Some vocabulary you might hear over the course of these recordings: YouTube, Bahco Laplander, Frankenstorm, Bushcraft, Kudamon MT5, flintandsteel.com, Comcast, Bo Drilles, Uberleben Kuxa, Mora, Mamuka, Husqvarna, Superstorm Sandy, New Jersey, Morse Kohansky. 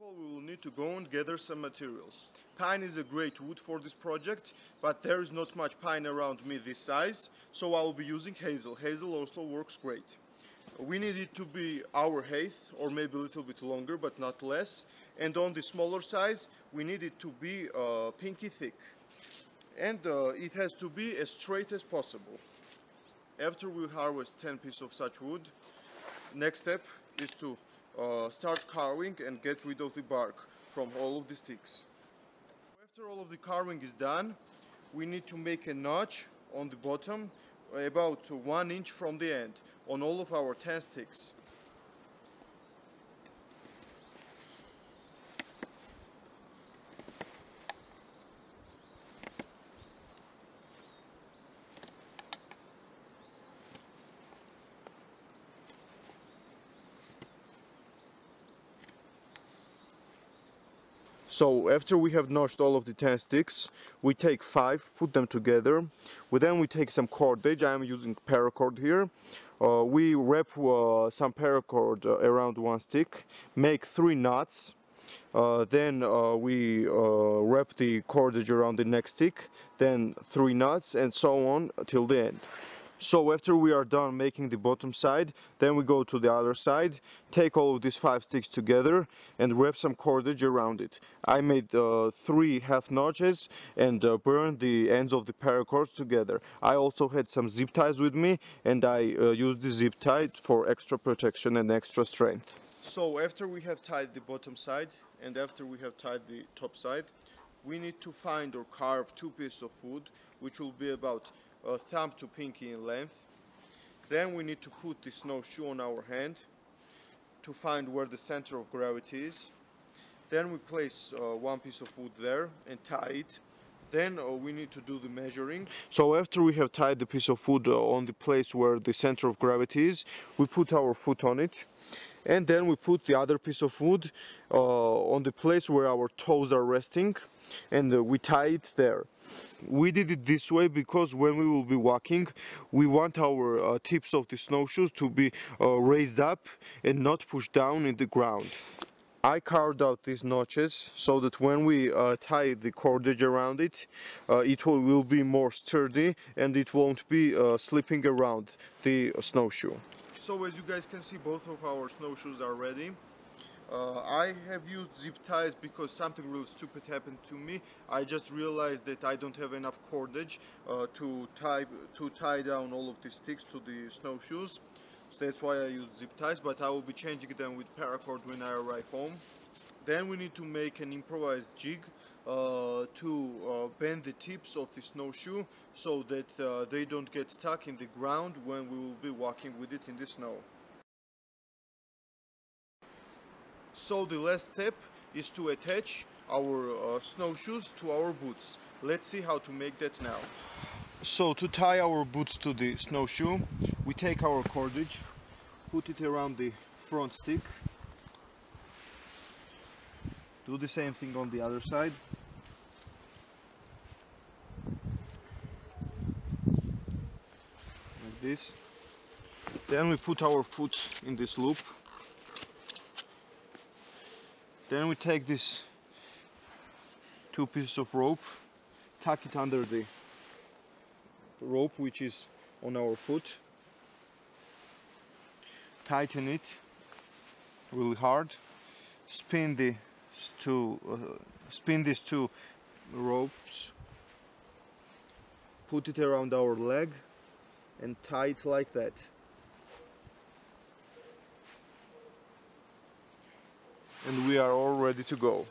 of all, we will need to go and gather some materials. Pine is a great wood for this project, but there is not much pine around me this size, so I will be using hazel. Hazel also works great. We need it to be our height, or maybe a little bit longer, but not less. And on the smaller size, we need it to be pinky thick. And it has to be as straight as possible. After we harvest 10 pieces of such wood, next step is to start carving and get rid of the bark from all of the sticks. After all of the carving is done, we need to make a notch on the bottom about 1 inch from the end on all of our 10 sticks. So after we have notched all of the 10 sticks, we take 5, put them together. Then we take some cordage. I am using paracord here. We wrap some paracord around one stick, make 3 knots. Then we wrap the cordage around the next stick, then 3 knots, and so on till the end. So after we are done making the bottom side, then we go to the other side, take all of these 5 sticks together and wrap some cordage around it. I made 3 half notches and burned the ends of the paracords together. I also had some zip ties with me, and I used the zip tie for extra protection and extra strength. So after we have tied the bottom side and after we have tied the top side, we need to find or carve 2 pieces of wood, which will be about thumb to pinky in length. Then we need to put the snowshoe on our hand to find where the center of gravity is. Then we place one piece of wood there and tie it. Then we need to do the measuring. So after we have tied the piece of wood on the place where the center of gravity is, we put our foot on it. And then we put the other piece of wood on the place where our toes are resting, and we tie it there. We did it this way because when we will be walking, we want our tips of the snowshoes to be raised up and not pushed down in the ground. I carved out these notches so that when we tie the cordage around it, it will be more sturdy and it won't be slipping around the snowshoe. So as you guys can see, both of our snowshoes are ready. I have used zip ties because something really stupid happened to me. I just realized that I don't have enough cordage to tie down all of the sticks to the snowshoes. So that's why I use zip ties, but I will be changing them with paracord when I arrive home. Then we need to make an improvised jig to bend the tips of the snowshoe so that they don't get stuck in the ground when we will be walking with it in the snow. So the last step is to attach our snowshoes to our boots. Let's see how to make that now. So to tie our boots to the snowshoe, we take our cordage, put it around the front stick, do the same thing on the other side. Like this. Then we put our foot in this loop. Then we take these 2 pieces of rope, tuck it under the rope which is on our foot, tighten it really hard, spin these two ropes, put it around our leg and tie it like that. And we are all ready to go.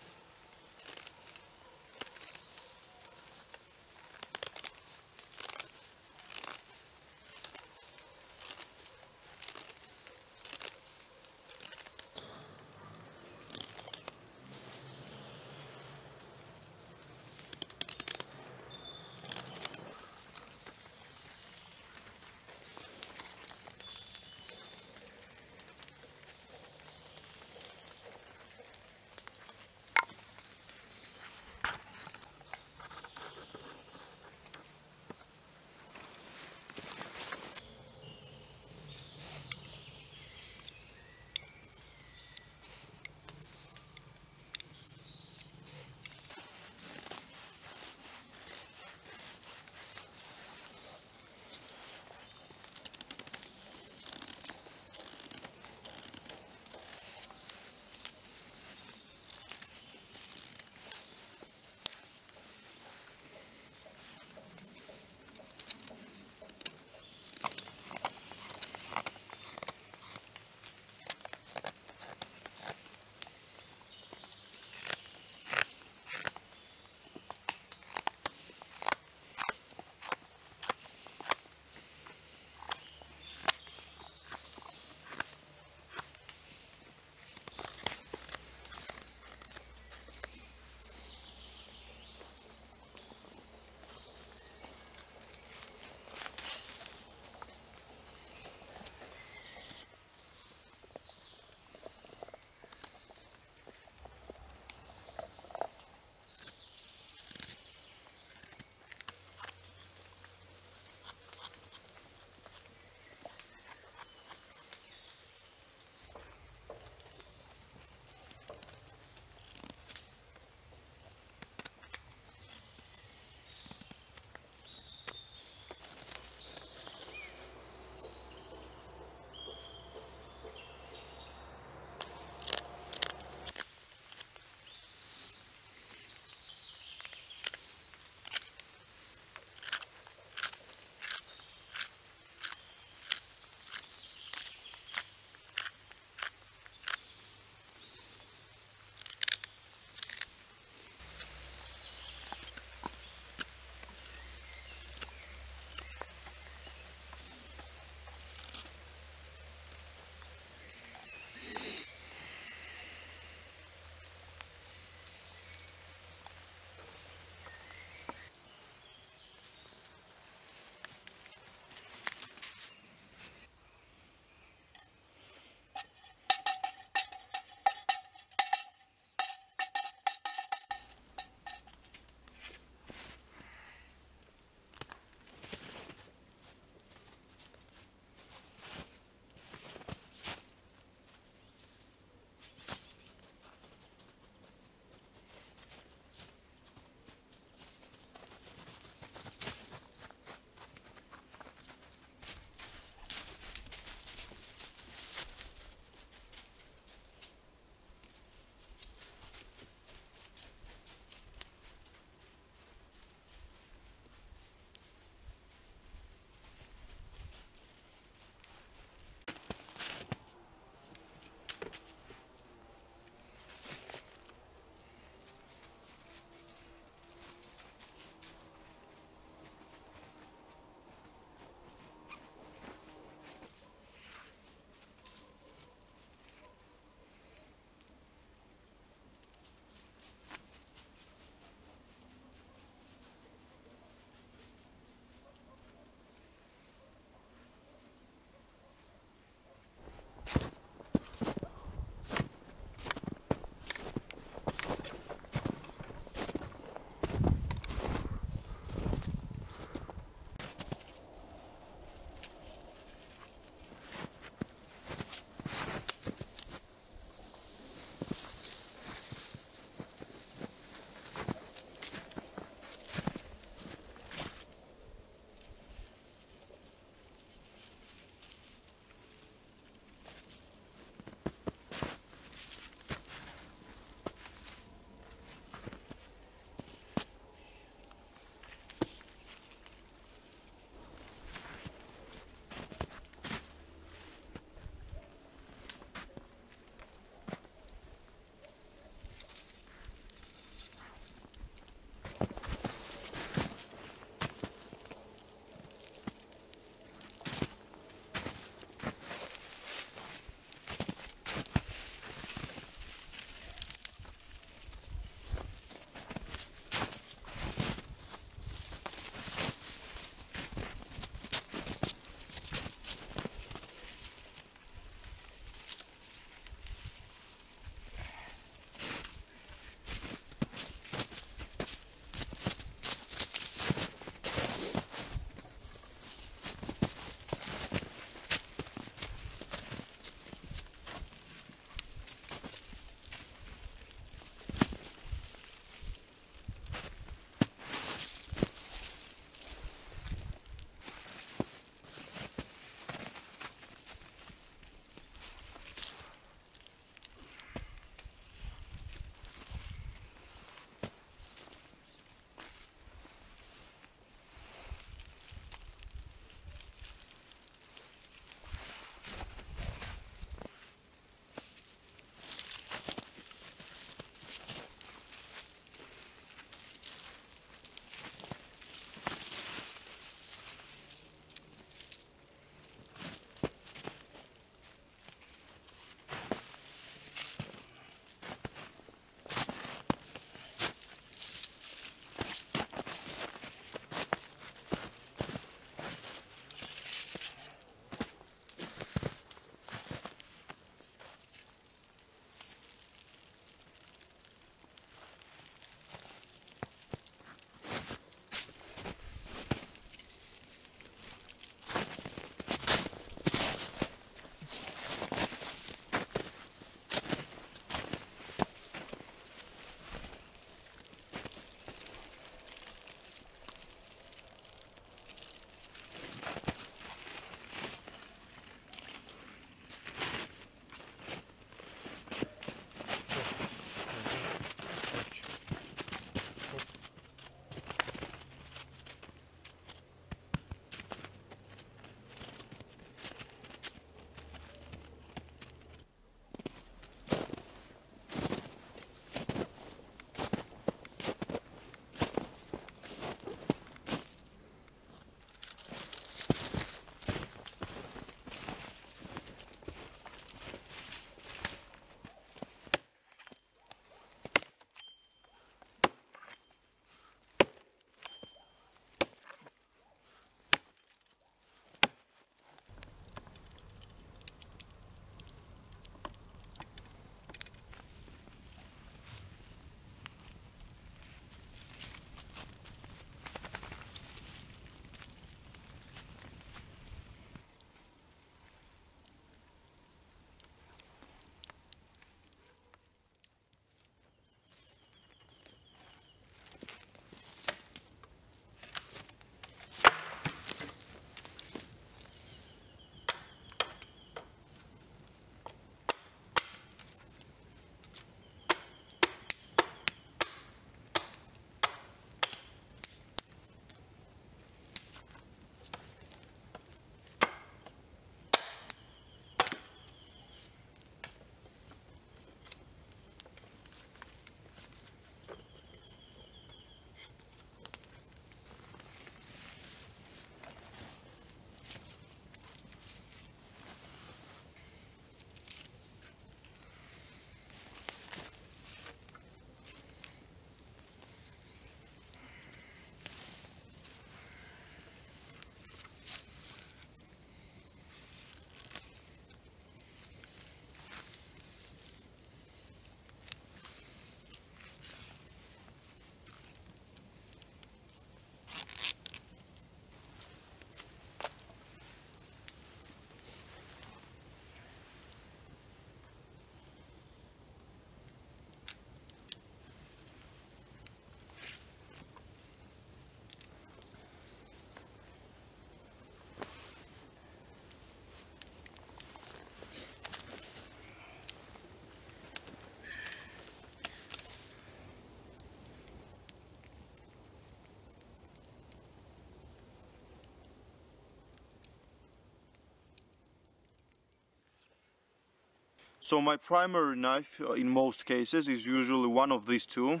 So my primary knife in most cases is usually one of these two.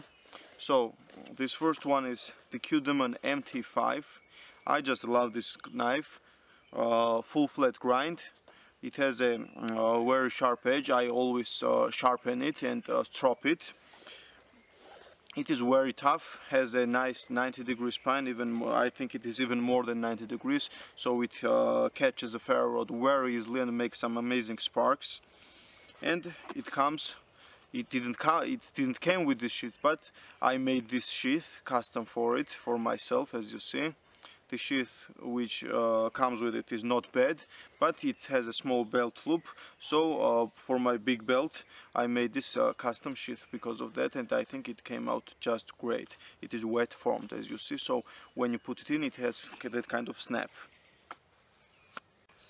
So this first one is the Kudamon MT5. I just love this knife, full flat grind. It has a very sharp edge. I always sharpen it and strop it. It is very tough, has a nice 90-degree spine, even more, I think it is even more than 90 degrees, so it catches the ferro rod very easily and makes some amazing sparks. And it comes, it didn't come with this sheath, but I made this sheath custom for it, for myself, as you see. The sheath which comes with it is not bad, but it has a small belt loop, so for my big belt I made this custom sheath because of that, and I think it came out just great. It is wet formed, as you see, so when you put it in, it has that kind of snap.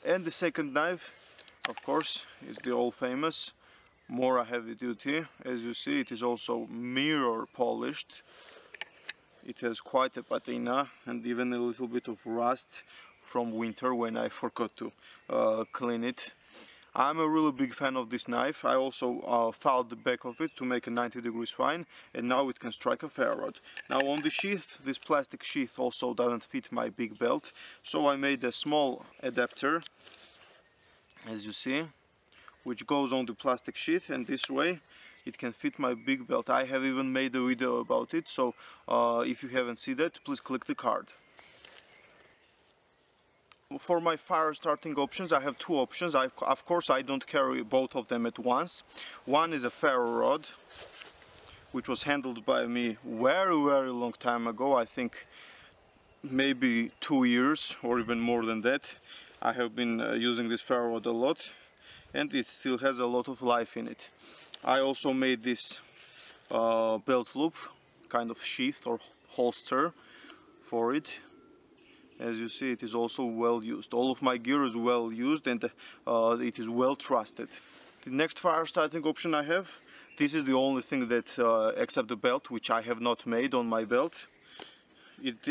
And the second knife, of course, is the all-famous Mora heavy duty. As you see, it is also mirror polished. It has quite a patina and even a little bit of rust from winter when I forgot to clean it. I'm a really big fan of this knife. I also filed the back of it to make a 90-degree spine, and now it can strike a ferro rod. Now on the sheath, this plastic sheath also doesn't fit my big belt, so I made a small adapter, as you see, which goes on the plastic sheath, and this way it can fit my big belt. I have even made a video about it, so if you haven't seen that, please click the card. For my fire starting options, I have two options. Of course, I don't carry both of them at once. One is a ferro rod, which was handled by me very, very long time ago. I think maybe 2 years or even more than that. I have been using this ferro rod a lot, and it still has a lot of life in it. I also made this belt loop, kind of sheath or holster for it. As you see, it is also well used. All of my gear is well used, and it is well trusted. The next fire starting option I have, this is the only thing that, except the belt, which I have not made on my belt.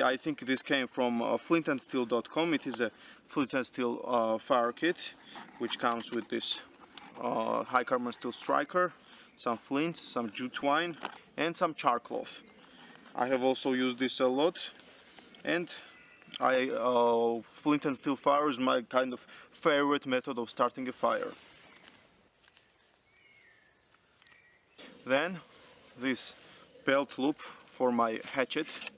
I think this came from flintandsteel.com. It is a flint and steel fire kit, which comes with this high carbon steel striker, some flints, some jute twine, and some char cloth. I have also used this a lot, and flint and steel fire is my kind of favorite method of starting a fire. Then this belt loop for my hatchet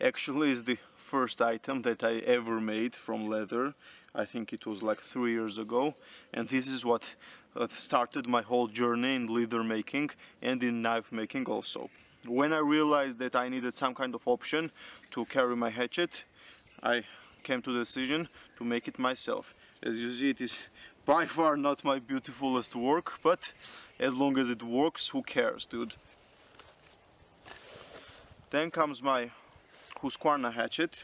actually is the first item that I ever made from leather. I think it was like 3 years ago, and this is what started my whole journey in leather making and in knife making also. When I realized that I needed some kind of option to carry my hatchet, I came to the decision to make it myself. As you see, it is by far not my beautifulest work, but as long as it works, who cares, dude? Then comes my Husqvarna hatchet.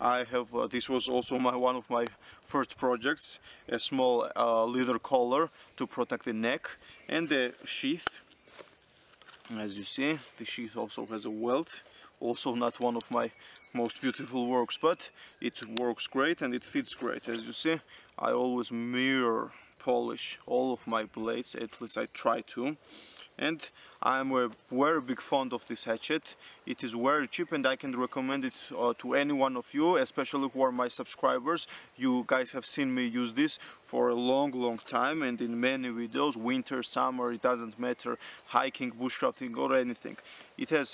I have this was also one of my first projects, a small leather collar to protect the neck, and the sheath. As you see, the sheath also has a welt, also not one of my most beautiful works, but it works great and it fits great. As you see, I always mirror polish all of my blades, at least I try to. And I'm a very big fond of this hatchet. It is very cheap, and I can recommend it to any one of you, especially who are my subscribers. You guys have seen me use this for a long time, and in many videos, winter, summer, it doesn't matter, hiking, bushcrafting, or anything. It is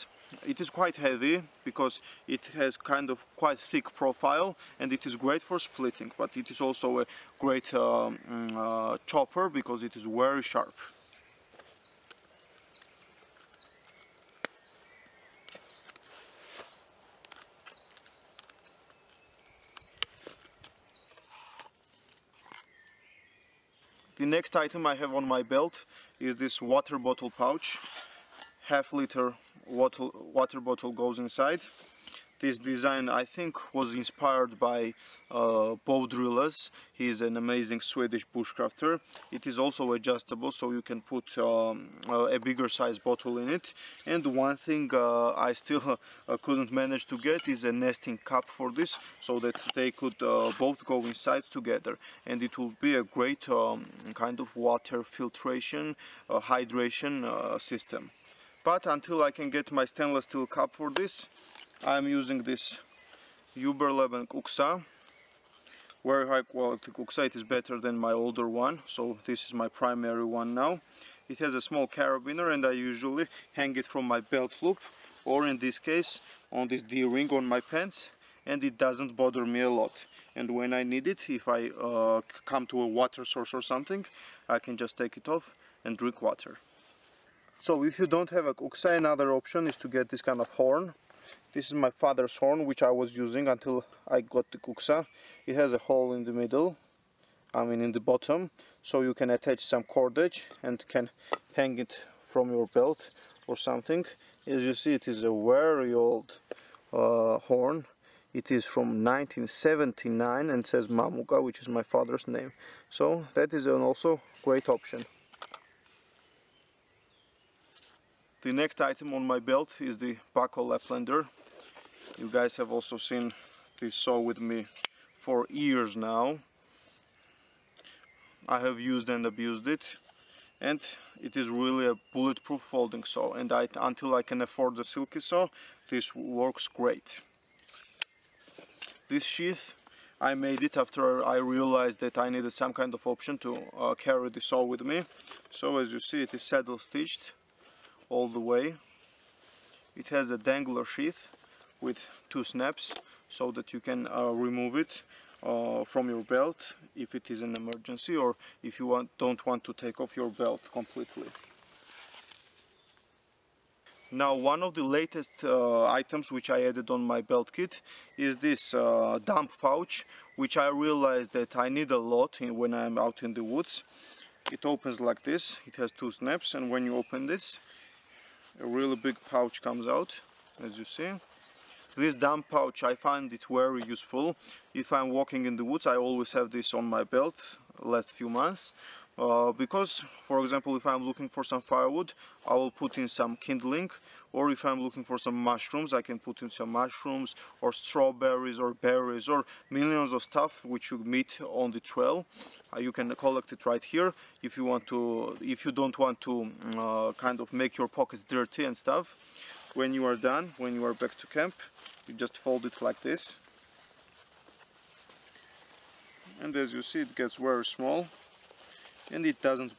quite heavy because it has kind of quite thick profile, and it is great for splitting, but it is also a great chopper because it is very sharp. The next item I have on my belt is this water bottle pouch. Half-liter water bottle goes inside. This design, I think, was inspired by Bo Drilles. He is an amazing Swedish bushcrafter. It is also adjustable, so you can put a bigger size bottle in it. And one thing I still couldn't manage to get is a nesting cup for this, so that they could both go inside together. And it will be a great kind of water filtration, hydration system. But until I can get my stainless steel cup for this, I'm using this Uberleben Kuxa. Very high quality Kuxa, it is better than my older one, so this is my primary one now. It has a small carabiner and I usually hang it from my belt loop, or in this case on this D-ring on my pants, and it doesn't bother me a lot. And when I need it, if I come to a water source or something, I can just take it off and drink water. So if you don't have a Kuxa, another option is to get this kind of horn. This is my father's horn, which I was using until I got the Kuxa. It has a hole in the middle, I mean in the bottom, so you can attach some cordage and can hang it from your belt or something. As you see, it is a very old horn. It is from 1979 and says Mamuka, which is my father's name. So that is an also great option. The next item on my belt is the Bahco Laplander. You guys have also seen this saw with me for years now. I have used and abused it, and it is really a bulletproof folding saw, and until I can afford the silky saw, this works great. This sheath, I made it after I realized that I needed some kind of option to carry the saw with me. So as you see, it is saddle stitched all the way. It has a dangler sheath with two snaps, so that you can remove it from your belt if it is an emergency, or if you don't want to take off your belt completely. Now, one of the latest items which I added on my belt kit is this dump pouch, which I realized that I need a lot when I'm out in the woods. It opens like this, it has two snaps, and when you open this, a really big pouch comes out, as you see. This dump pouch, I find it very useful. If I'm walking in the woods, I always have this on my belt last few months, because, for example, if I'm looking for some firewood, I will put in some kindling, or if I'm looking for some mushrooms, I can put in some mushrooms, or strawberries, or berries, or millions of stuff which you meet on the trail. You can collect it right here if you want to. If you don't want to kind of make your pockets dirty and stuff, when you are done, when you are back to camp, you just fold it like this. And as you see, it gets very small, and it doesn't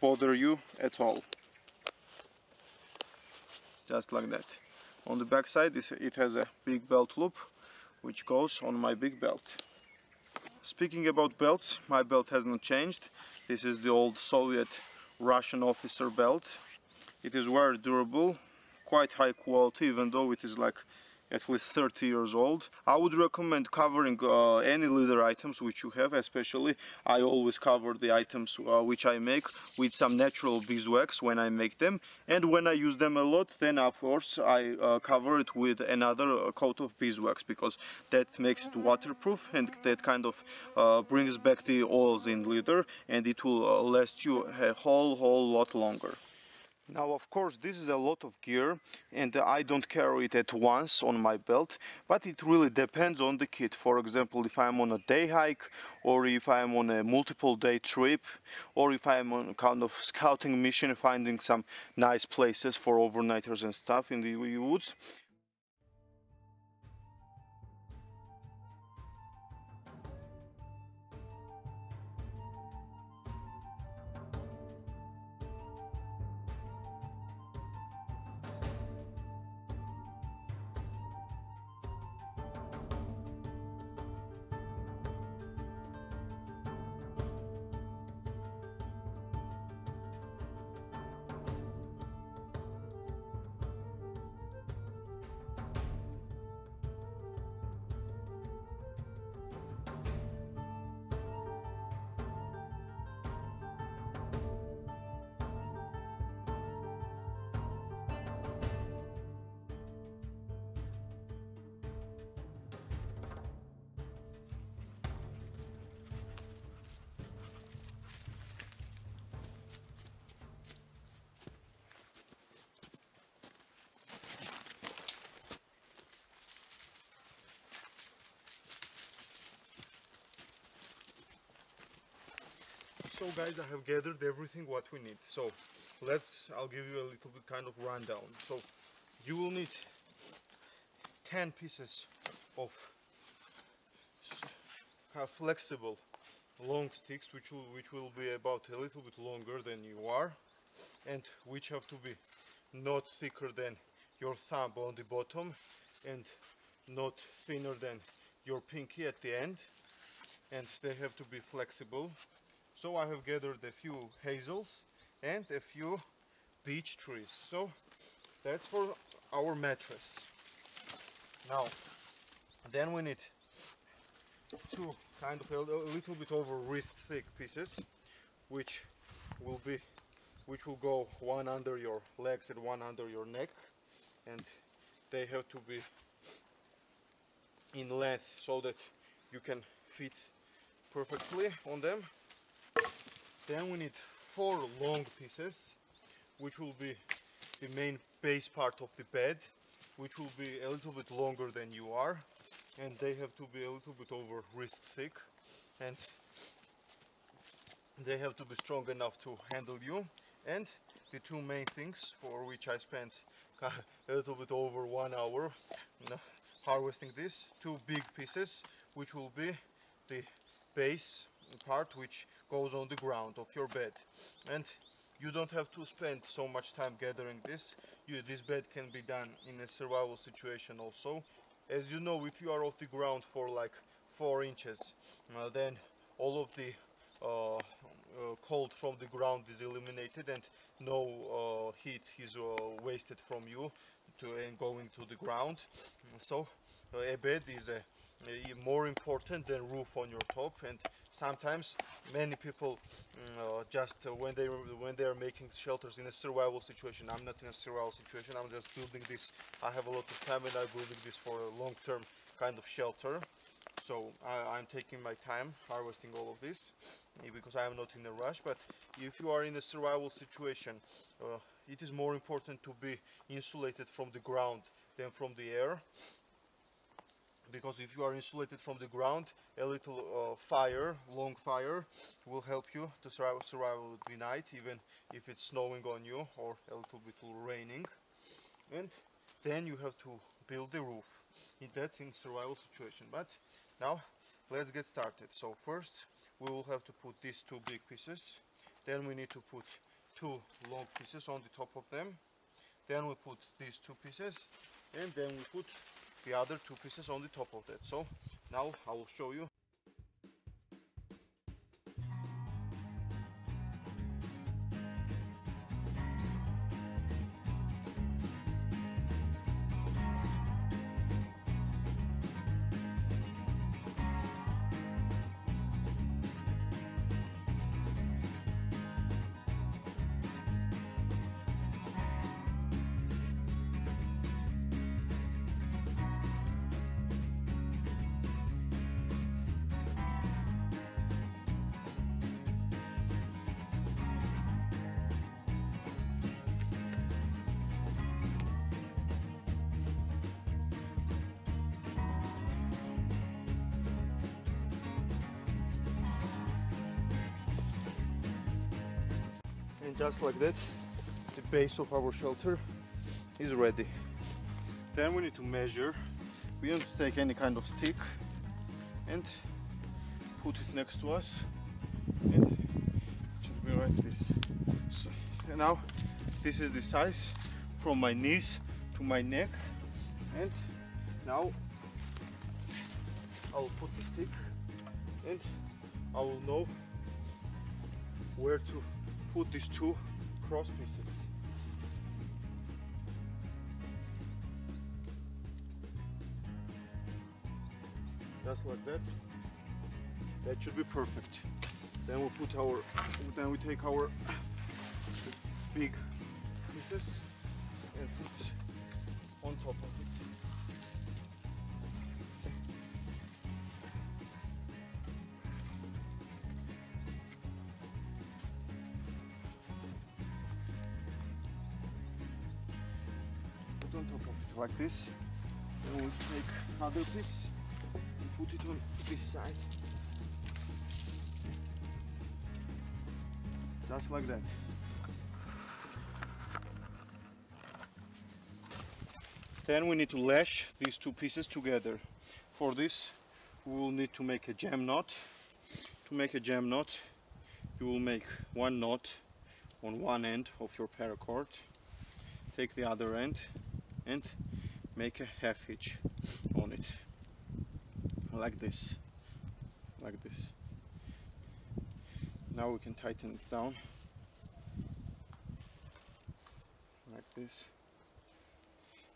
bother you at all. Just like that. On the back side, it has a big belt loop, which goes on my big belt. Speaking about belts, my belt has not changed. This is the old Soviet Russian officer belt. It is very durable, quite high quality, even though it is like at least 30 years old. I would recommend covering any leather items which you have, especially I always cover the items which I make with some natural beeswax when I make them, and when I use them a lot, then of course I cover it with another coat of beeswax, because that makes it waterproof, and that kind of brings back the oils in leather, and it will last you a whole lot longer. Now, of course, this is a lot of gear, and I don't carry it at once on my belt, but it really depends on the kit. For example, if I'm on a day hike, or if I'm on a multiple day trip, or if I'm on kind of scouting mission, finding some nice places for overnighters and stuff in the woods. So guys, I have gathered everything what we need. So I'll give you a little bit kind of rundown. So you will need 10 pieces of flexible long sticks, which will be about a little bit longer than you are, and which have to be not thicker than your thumb on the bottom and not thinner than your pinky at the end, and they have to be flexible. So I have gathered a few hazels and a few beech trees. So that's for our mattress. Now then we need two kind of a little bit over wrist thick pieces, which will go one under your legs and one under your neck, and they have to be in length so that you can fit perfectly on them. Then we need 4 long pieces, which will be the main base part of the bed, which will be a little bit longer than you are, and they have to be a little bit over wrist thick, and they have to be strong enough to handle you. And the two main things for which I spent a little bit over 1 hour harvesting this, 2 big pieces, which will be the base part which goes on the ground of your bed. And you don't have to spend so much time gathering this. This bed can be done in a survival situation also. As you know, if you are off the ground for like 4 inches, then all of the cold from the ground is eliminated, and no heat is wasted from you and going to the ground. So a bed is more important than roof on your top. And sometimes many people when they are making shelters in a survival situation. I'm not in a survival situation. I'm just building this. I have a lot of time and I'm building this for a long-term kind of shelter. So I'm taking my time harvesting all of this because I am not in a rush. But if you are in a survival situation, it is more important to be insulated from the ground than from the air, because if you are insulated from the ground, a little fire, long fire, will help you to survive the night, even if it's snowing on you or a little bit raining. And then you have to build the roof. That's in survival situation. But now let's get started. So first we will have to put these 2 big pieces, then we need to put 2 long pieces on the top of them, then we put these 2 pieces, and then we put the other 2 pieces on the top of that. So now I will show you. Just like that, the base of our shelter is ready. Then we need to measure. We have to take any kind of stick and put it next to us, and it should be like this. So now this is the size from my knees to my neck, and now I'll put the stick and I will know where to put these 2 cross pieces. Just like that. That should be perfect. Then we'll put our, then we take our big pieces and put it on top of it. Like this, then we'll take another piece and put it on this side. just like that. Then we need to lash these two pieces together. For this we will need to make a jam knot. To make a jam knot, you will make one knot on one end of your paracord, take the other end and make a half hitch on it, like this. Now we can tighten it down like this.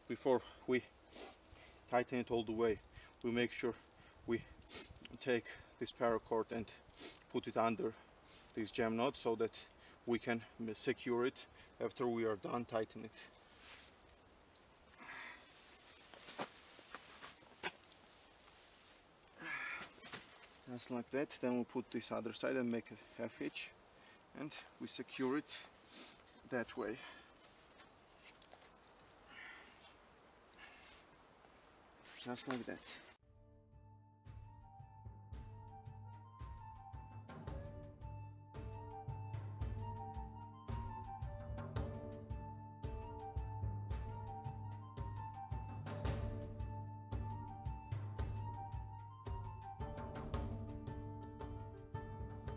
Before we tighten it all the way, we make sure we take this paracord and put it under this jam knot so that we can secure it after we are done tightening it. Just like that. Then we'll put this other side and make a half hitch and we secure it that way. Just like that.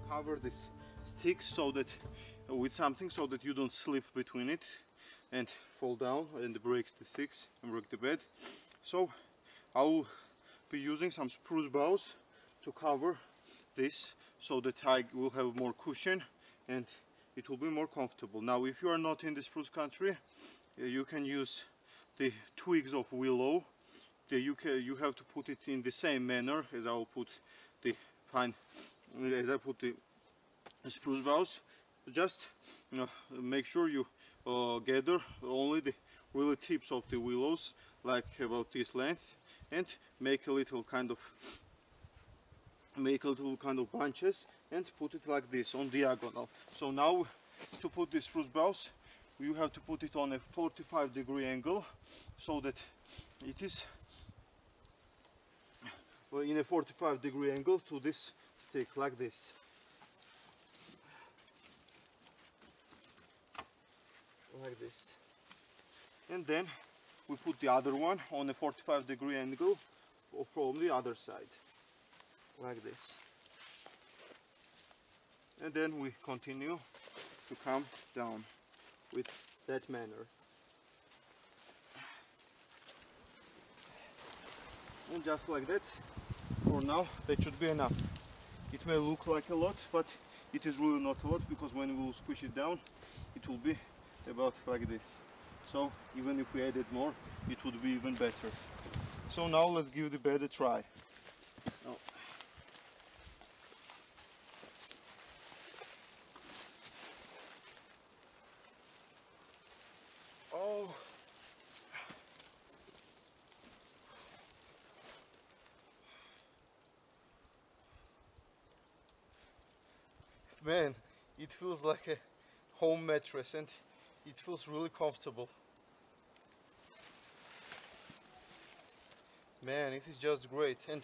Cover this stick so that with something so that you don't slip between it and fall down and break the sticks and break the bed. So I will be using some spruce boughs to cover this so that I will have more cushion and it will be more comfortable. Now if you are not in the spruce country, you can use the twigs of willow. You have to put it in the same manner as I will put the pine, as I put the spruce boughs. Just make sure you gather only the really tips of the willows, like about this length, and make a little kind of bunches and put it like this on diagonal. So now to put the spruce boughs, you have to put it on a 45-degree angle so that it is in a 45-degree angle to this stick, like this. Like this. And then we put the other one on a 45-degree angle from the other side, like this. And then we continue to come down with that manner. And just like that, for now, that should be enough. It may look like a lot, but it is really not a lot, because when we will squish it down, it will be about like this. So even if we added more, it would be even better. So now let's give the bed a try. Oh. Oh. Man, it feels like a home mattress and it feels really comfortable. Man, it is just great, and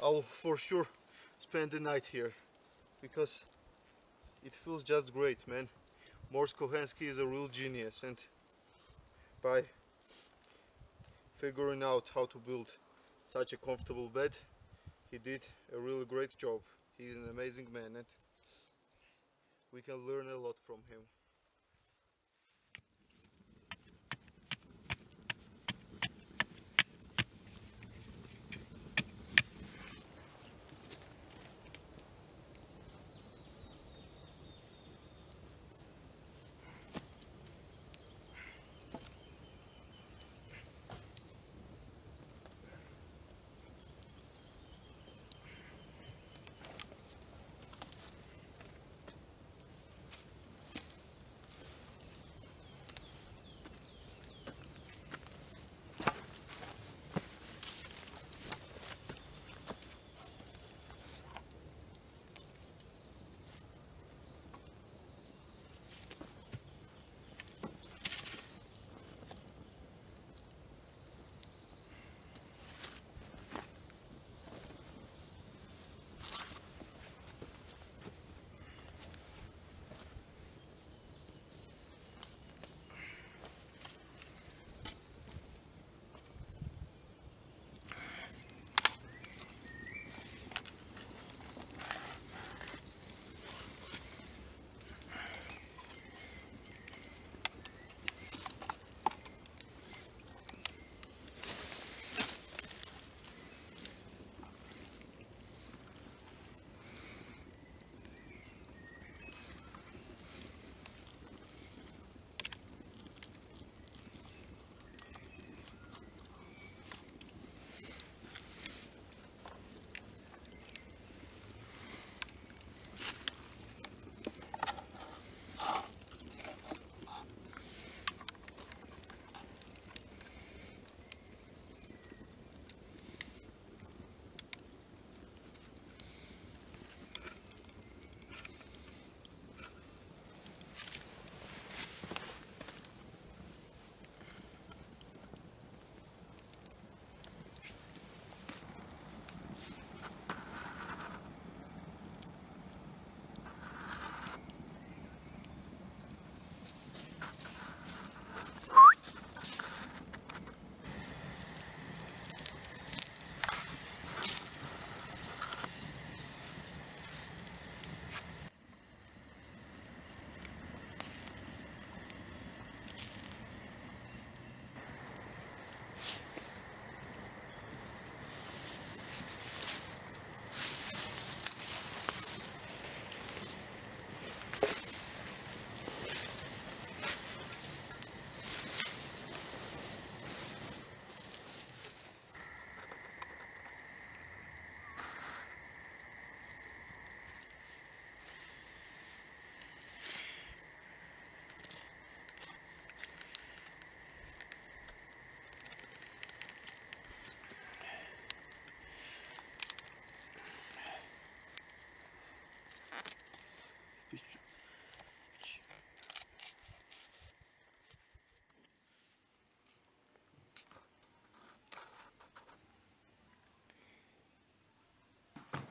I'll for sure spend the night here because it feels just great, man. Morse Kohansky is a real genius, and by figuring out how to build such a comfortable bed, he did a really great job. He is an amazing man, and we can learn a lot from him.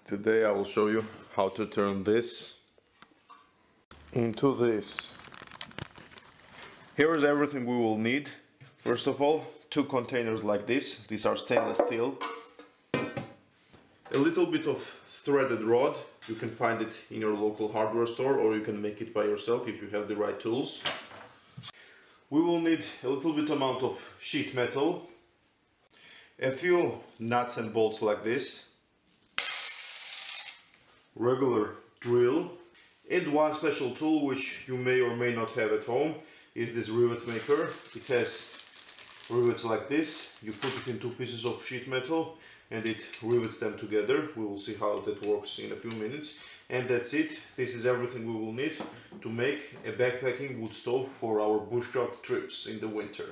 Today I will show you how to turn this into this. Here is everything we will need. First of all, two containers like this. These are stainless steel. A little bit of threaded rod. You can find it in your local hardware store, or you can make it by yourself if you have the right tools. We will need a little bit amount of sheet metal, a few nuts and bolts like this, regular drill, and one special tool which you may or may not have at home is this rivet maker. It has rivets like this. You put it in two pieces of sheet metal and it rivets them together. We will see how that works in a few minutes. And that's it. This is everything we will need to make a backpacking wood stove for our bushcraft trips in the winter.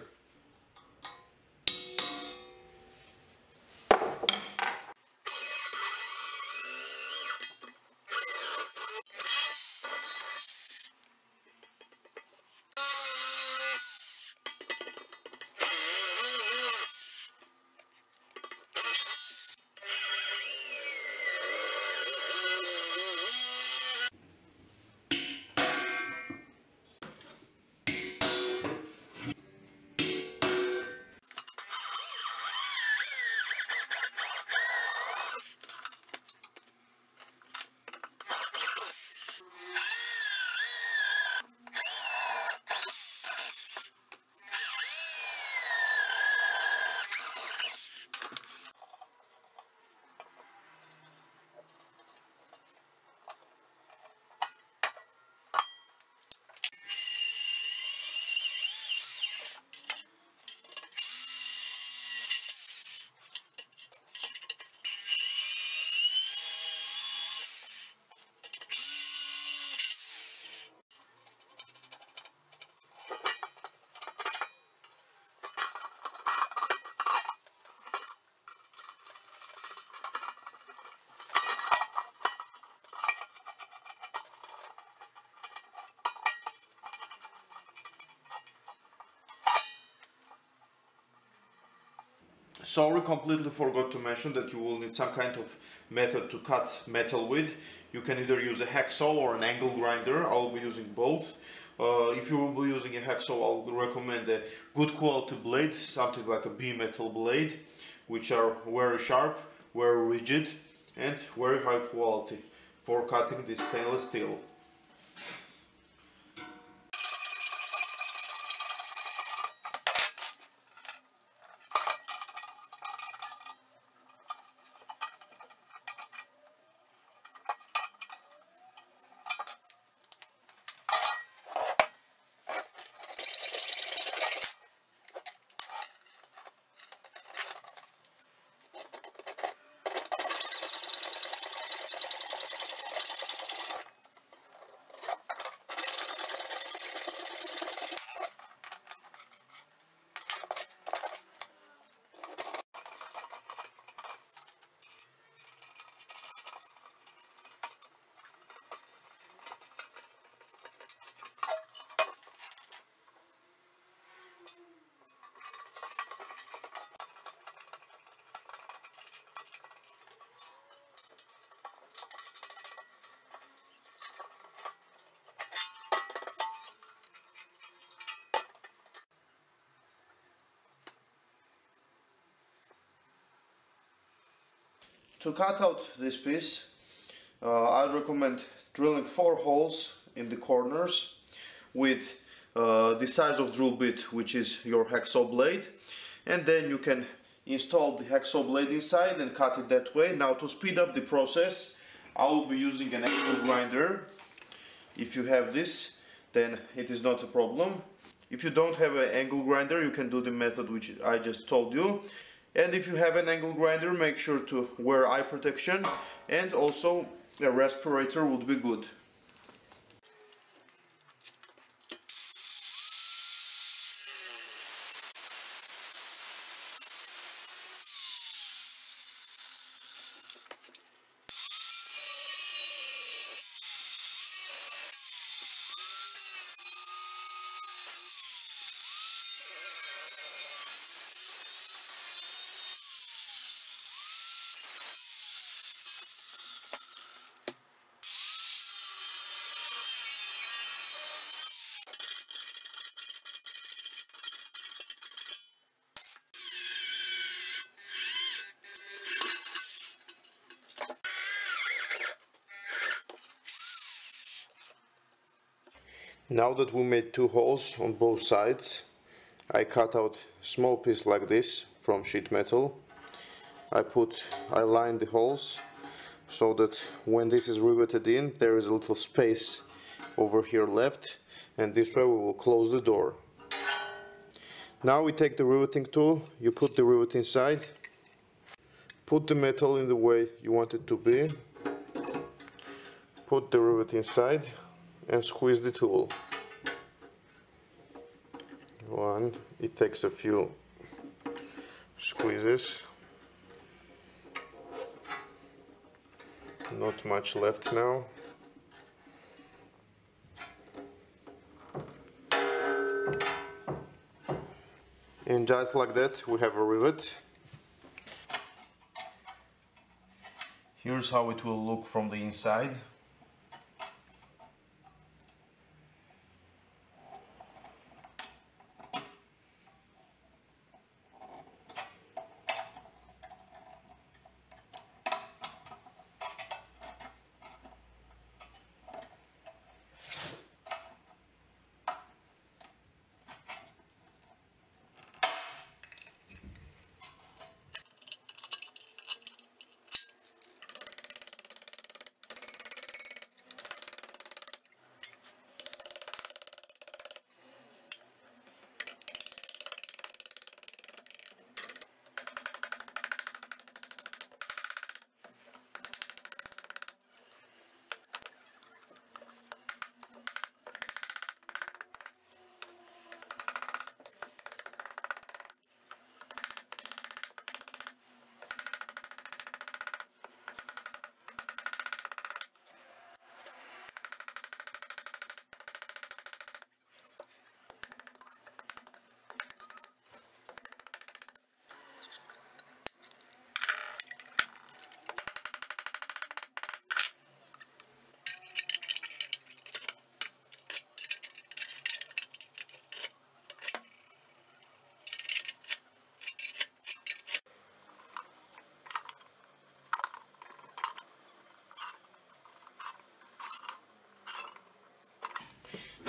Sorry, completely forgot to mention that you will need some kind of method to cut metal with. You can either use a hacksaw or an angle grinder. I will be using both. If you will be using a hacksaw, I would recommend a good quality blade, something like a B-metal blade, which are very sharp, very rigid and very high quality for cutting this stainless steel. To cut out this piece, I recommend drilling 4 holes in the corners with the size of drill bit, which is your hacksaw blade, and then you can install the hacksaw blade inside and cut it that way. Now, to speed up the process, I will be using an angle grinder. If you have this, then it is not a problem. If you don't have an angle grinder, you can do the method which I just told you. And if you have an angle grinder, make sure to wear eye protection, and also a respirator would be good. Now that we made two holes on both sides, I cut out small piece like this from sheet metal. I lined the holes so that when this is riveted in, there is a little space over here left, and this way we will close the door. Now we take the riveting tool, you put the rivet inside, put the metal in the way you want it to be, put the rivet inside and squeeze the tool. It takes a few squeezes, not much left now. And just like that we have a rivet. Here's how it will look from the inside.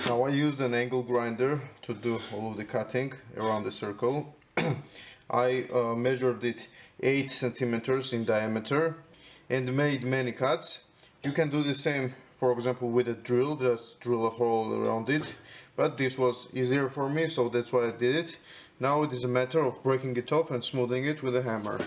Now I used an angle grinder to do all of the cutting around the circle. I measured it 8 centimeters in diameter and made many cuts. You can do the same, for example, with a drill, just drill a hole around it, but this was easier for me, so that's why I did it. Now it is a matter of breaking it off and smoothing it with a hammer.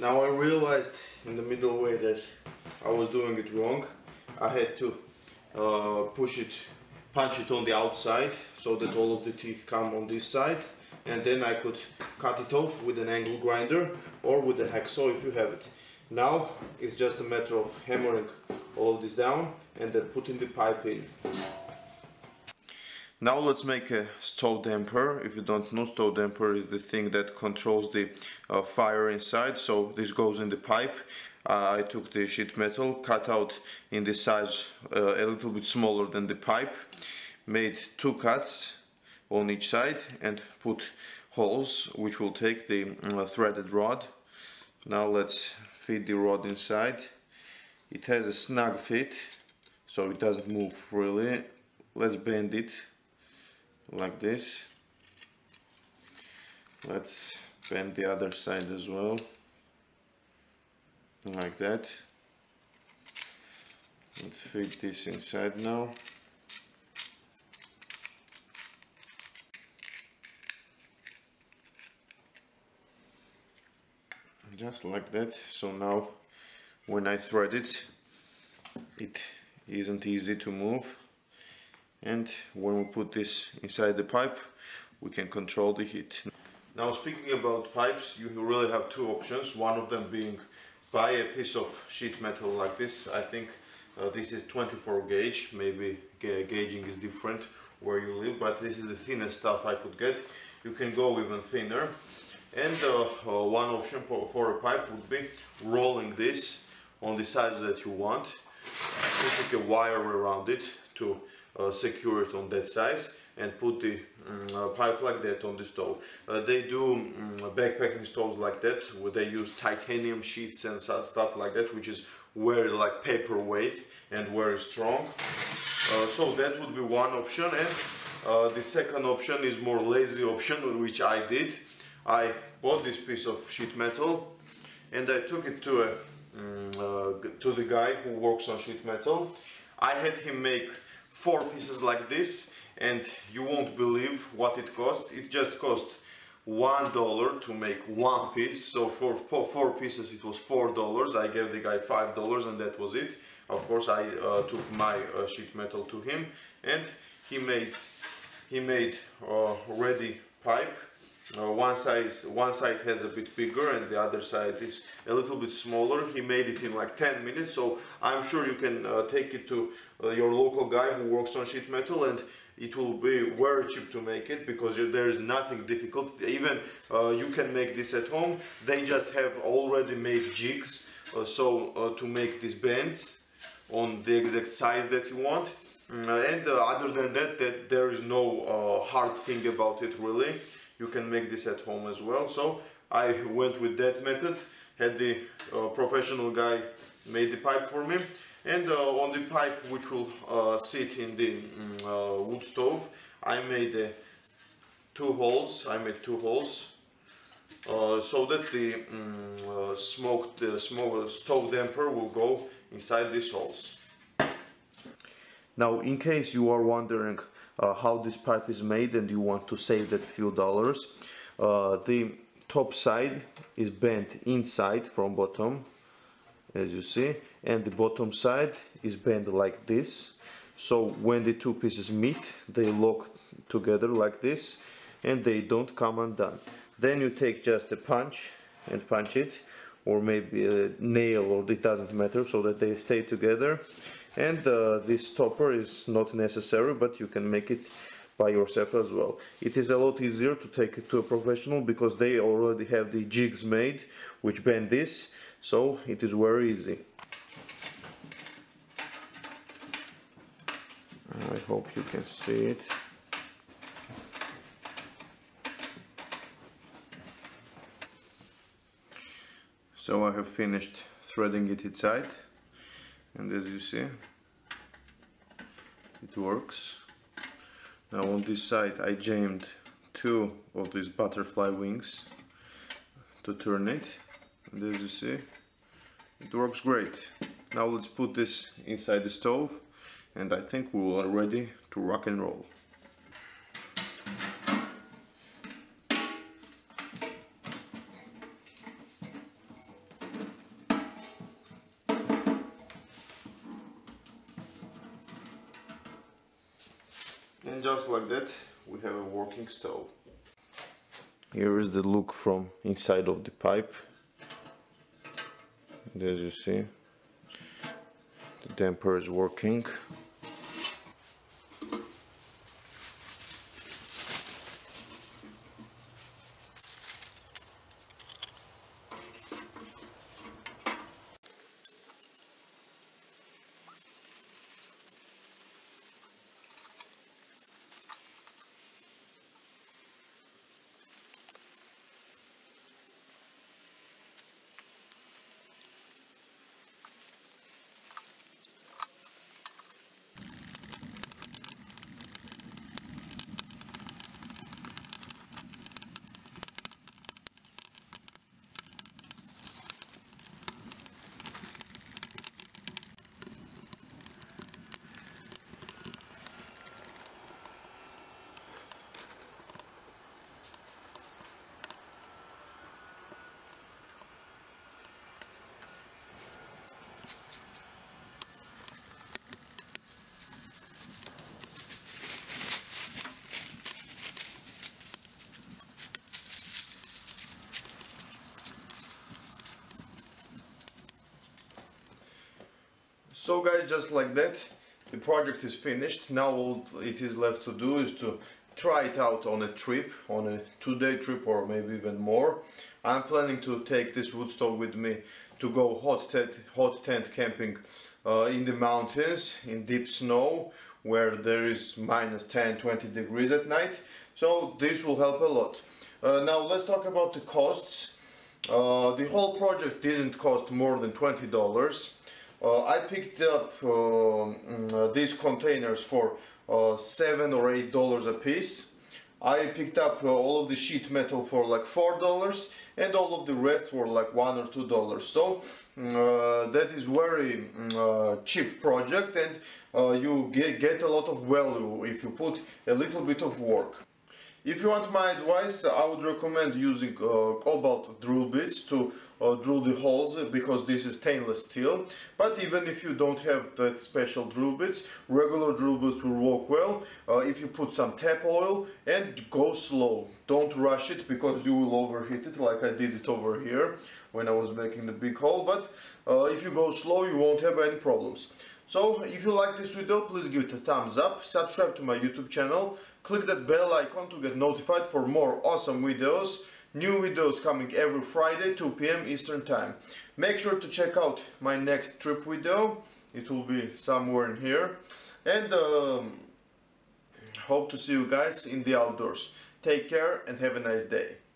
Now I realized in the middle way that I was doing it wrong. I had to punch it on the outside so that all of the teeth come on this side, and then I could cut it off with an angle grinder or with a hacksaw if you have it. Now it's just a matter of hammering all of this down and then putting the pipe in. Now let's make a stove damper. If you don't know, stove damper is the thing that controls the fire inside, so this goes in the pipe. I took the sheet metal, cut out in the size a little bit smaller than the pipe, made two cuts on each side and put holes which will take the threaded rod. Now let's fit the rod inside. It has a snug fit, so it doesn't move freely. Let's bend it. Like this. Let's bend the other side as well, like that. Let's fit this inside now. Just like that. So now when I thread it, it isn't easy to move. And when we put this inside the pipe, we can control the heat. Now, speaking about pipes, you really have two options. One of them being buy a piece of sheet metal like this. I think this is 24 gauge, maybe gauging is different where you live, but this is the thinnest stuff I could get. You can go even thinner. And one option for a pipe would be rolling this on the size that you want. put like a wire around it to secure it on that size, and put the pipe like that on the stove. They do backpacking stoves like that, where they use titanium sheets and stuff like that, which is very like paperweight and very strong. So that would be one option. And the second option is more lazy option, which I did. I bought this piece of sheet metal and I took it to the guy who works on sheet metal. I had him make 4 pieces like this, and you won't believe what it cost. It just cost $1 to make 1 piece, so for 4 pieces it was $4. I gave the guy $5 and that was it. Of course I took my sheet metal to him, and he made ready pipe. One side has a bit bigger and the other side is a little bit smaller. He made it in like 10 minutes, so I'm sure you can take it to your local guy who works on sheet metal, and it will be very cheap to make it, because there is nothing difficult. Even you can make this at home. They just have already made jigs, so to make these bends on the exact size that you want. And other than that there is no hard thing about it really. You can make this at home as well. So I went with that method, had the professional guy made the pipe for me, and on the pipe which will sit in the wood stove, I made 2 holes, so that the stove damper will go inside these holes. Now, in case you are wondering how this pipe is made and you want to save that few dollars, the top side is bent inside from bottom, as you see, and the bottom side is bent like this, so when the 2 pieces meet they lock together like this and they don't come undone. Then you take just a punch and punch it, or maybe a nail, or it doesn't matter, so that they stay together. And this stopper is not necessary, but you can make it by yourself as well. It is a lot easier to take it to a professional, because they already have the jigs made which bend this, so it is very easy. I hope you can see it. So I have finished threading it inside, and as you see, it works. Now on this side I jammed 2 of these butterfly wings to turn it, and as you see, it works great. Now let's put this inside the stove, and I think we are ready to rock and roll. And just like that, we have a working stove. Here is the look from inside of the pipe. And as you see, the damper is working. So guys, just like that, the project is finished. Now all it is left to do is to try it out on a trip, on a 2-day trip or maybe even more. I'm planning to take this wood stove with me to go hot tent camping in the mountains, in deep snow, where there is minus 10-20 degrees at night. So this will help a lot. Now let's talk about the costs. The whole project didn't cost more than $20. I picked up these containers for $7 or $8 a piece. I picked up all of the sheet metal for like $4, and all of the rest were like $1 or $2. So that is very cheap project, and you get a lot of value if you put a little bit of work. If you want my advice, I would recommend using cobalt drill bits to drill the holes, because this is stainless steel. But even if you don't have that special drill bits, regular drill bits will work well. If you put some tap oil and go slow, don't rush it, because you will overheat it, like I did it over here when I was making the big hole. But if you go slow, you won't have any problems. So if you like this video, please give it a thumbs up, subscribe to my YouTube channel. Click that bell icon to get notified for more awesome videos. New videos coming every Friday, 2 PM Eastern Time. Make sure to check out my next trip video. It will be somewhere in here. And hope to see you guys in the outdoors. Take care and have a nice day.